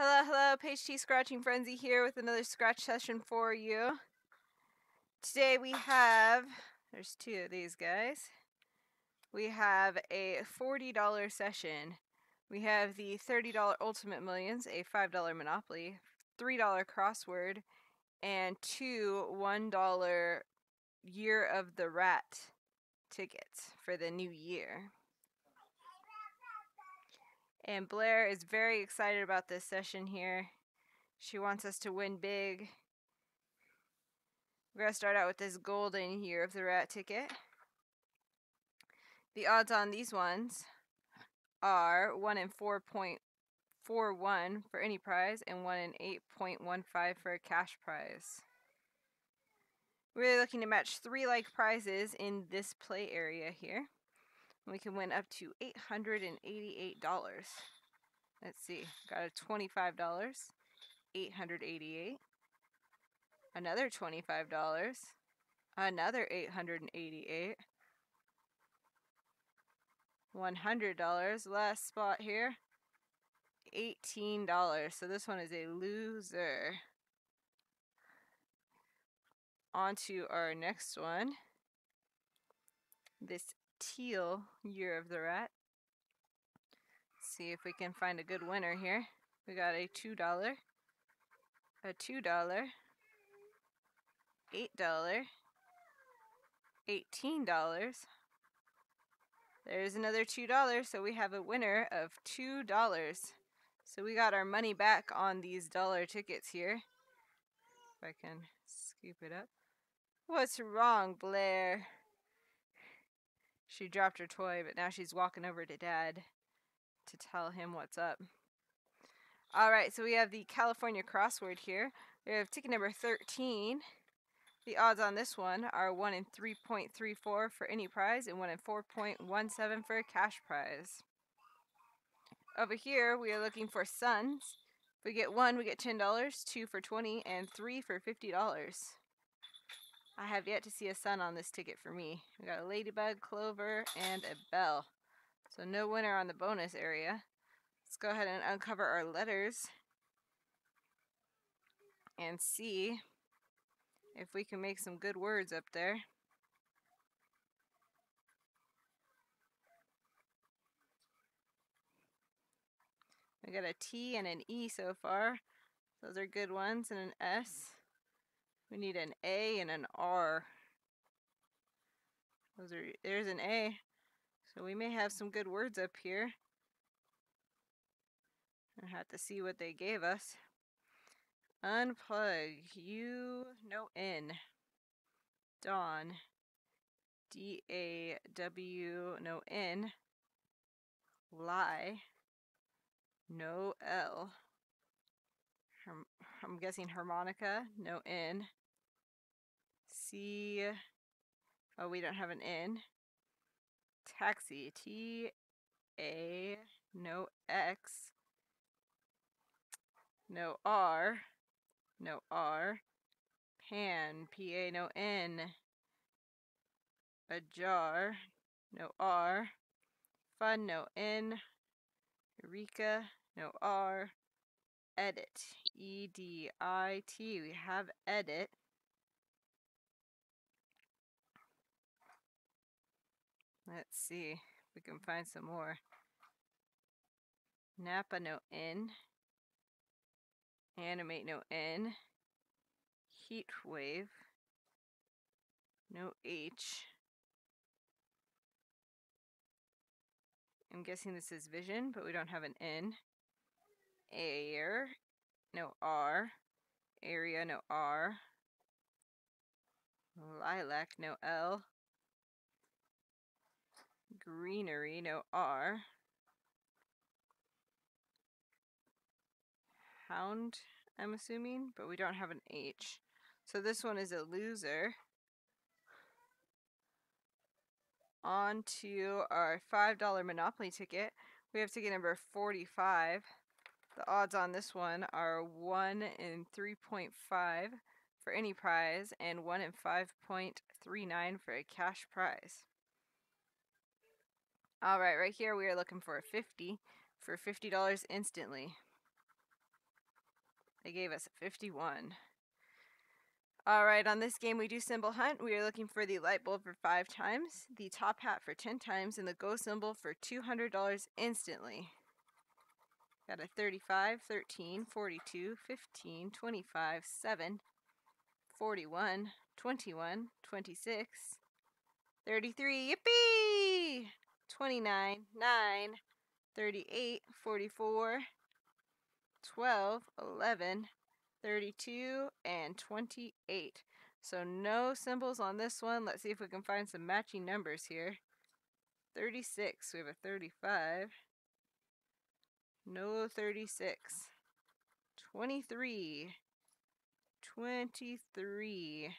Hello, hello, Page T Scratching Frenzy here with another scratch session for you. Today we have, there's two of these guys. We have a $40 session. We have the $30 Ultimate Millions, a $5 Monopoly, $3 crossword, and two $1 Year of the Rat tickets for the new year. And Blair is very excited about this session here. She wants us to win big. We're going to start out with this golden Year of the Rat ticket. The odds on these ones are 1 in 4.41 for any prize and 1 in 8.15 for a cash prize. We're looking to match three like prizes in this play area here. We can win up to $888. Let's see, got a $25, $888. Another $25, another $888. $100, last spot here, $18. So this one is a loser. On to our next one. This teal Year of the Rat. Let's see if we can find a good winner here. We got a $2, a $2, $8, $18. There's another $2, so we have a winner of $2. So we got our money back on these dollar tickets here. If I can scoop it up. What's wrong, Blair? She dropped her toy, but now she's walking over to Dad to tell him what's up. Alright, so we have the California crossword here. We have ticket number 13. The odds on this one are 1 in 3.34 for any prize and 1 in 4.17 for a cash prize. Over here, we are looking for sons. If we get one, we get $10, two for $20, and three for $50. I have yet to see a sun on this ticket for me. We got a ladybug, clover, and a bell. So no winner on the bonus area. Let's go ahead and uncover our letters and see if we can make some good words up there. We got a T and an E so far. Those are good ones, and an S. We need an A and an R. There's an A. So we may have some good words up here. I'll have to see what they gave us. Unplug. U, no N. Dawn. D-A-W, no N. Lie. No L. I'm guessing harmonica, no N. C, oh, we don't have an N. Taxi, T-A, no X, no R, no R. Pan, P-A, no N. Ajar, no R. Fun, no N. Eureka, no R. Edit, E-D-I-T, we have edit. Let's see if we can find some more. Napa, no N. Animate, no N. Heat wave, no H. I'm guessing this is vision, but we don't have an N. Air, no R. Area, no R. Lilac, no L. Greenery, no R. Hound, I'm assuming, but we don't have an H. So this one is a loser. On to our $5 Monopoly ticket. We have ticket number 45. The odds on this one are 1 in 3.5 for any prize and 1 in 5.39 for a cash prize. Alright, right here we are looking for a $50 for $50 instantly. They gave us a 51. All right, on this game, we do symbol hunt. We are looking for the light bulb for 5 times, the top hat for 10 times, and the go symbol for $200 instantly. Got a 35, 13, 42, 15, 25, 7, 41, 21, 26, 33, yippee! 29, 9, 38, 44, 12, 11, 32, and 28. So no symbols on this one. Let's see if we can find some matching numbers here. 36. We have a 35. No 36. 23. 23.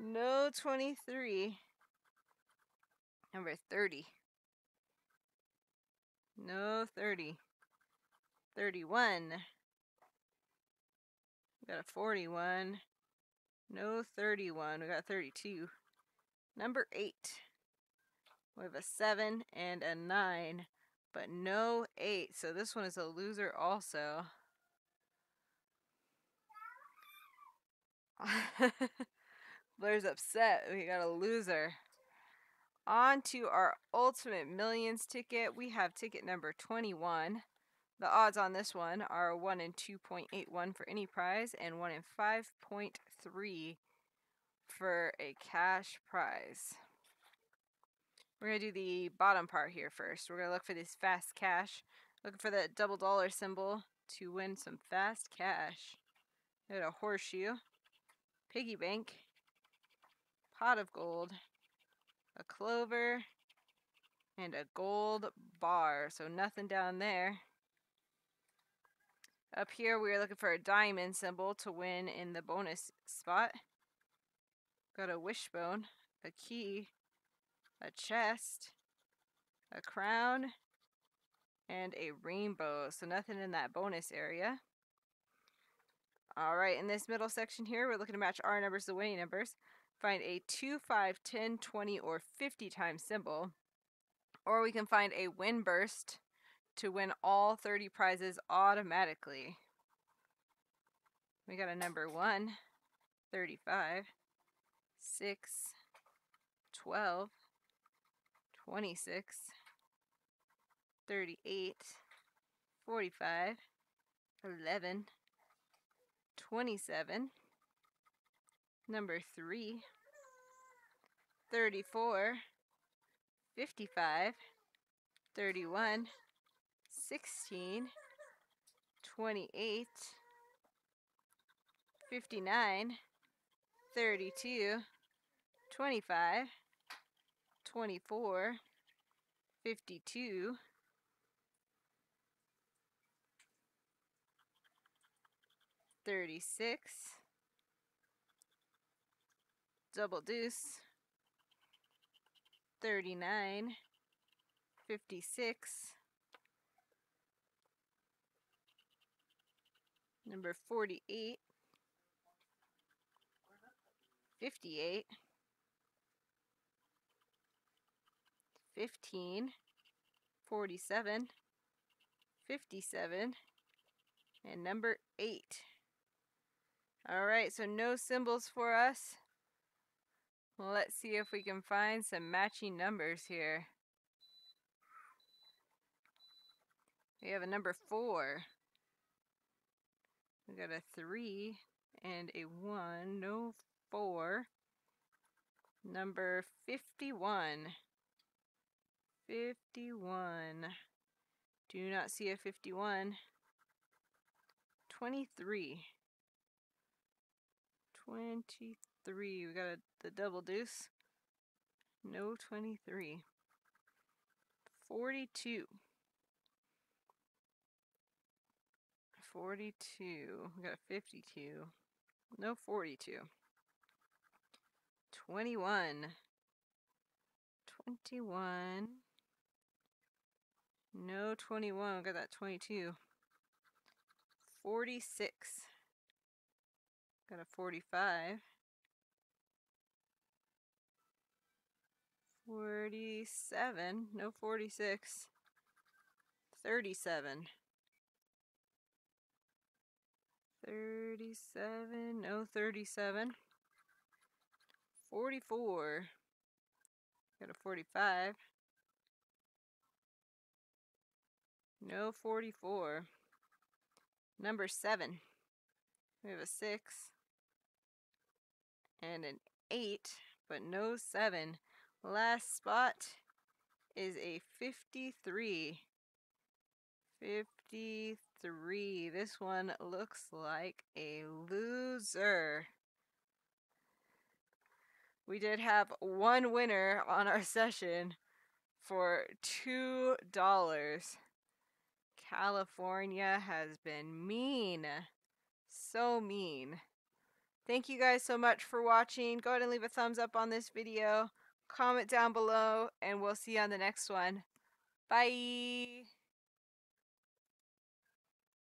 No 23. Number 30. No 30. 31. We got a 41. No 31. We got 32. Number 8. We have a 7 and a 9, but no 8. So this one is a loser also. Blair's upset. We got a loser. On to our Ultimate Millions ticket. We have ticket number 21. The odds on this one are 1 in 2.81 for any prize and 1 in 5.3 for a cash prize. We're going to do the bottom part here first. We're going to look for this fast cash. Looking for that double dollar symbol to win some fast cash. Got a horseshoe, piggy bank, pot of gold, a clover, and a gold bar. So nothing down there. Up here, we are looking for a diamond symbol to win in the bonus spot. Got a wishbone, a key, a chest, a crown, and a rainbow. So nothing in that bonus area. All right, in this middle section here, we're looking to match our numbers to winning numbers. Find a 2, 5, 10, 20, or 50 times symbol. Or we can find a win burst to win all 30 prizes automatically. We got a number 1, 35, 6, 12, 26, 38, 45, 11, 27, number 3, 34, 55, 31, 16, 28, 59, 32, 25, 24, 52, 36, double deuce, 39, 56, number 48, 58, 15, 47, 57, and number 8. All right, so no symbols for us. Let's see if we can find some matching numbers here. We have a number 4. We got a 3 and a 1, no 4. Number 51. 51. Do not see a 51. 23. 23. We got the double deuce. No 23. 42. 42. We got 52. No 42. 21. 21. No 21. We got that 22. 46. Got a 45. 47. No 46. 37. 37, no 37, 44, got a 45, no 44, number 7, we have a 6, and an 8, but no 7, last spot is a 53, 53. This one looks like a loser. We did have one winner on our session for $2. California has been mean. So mean. Thank you guys so much for watching. Go ahead and leave a thumbs up on this video. Comment down below, and we'll see you on the next one. Bye.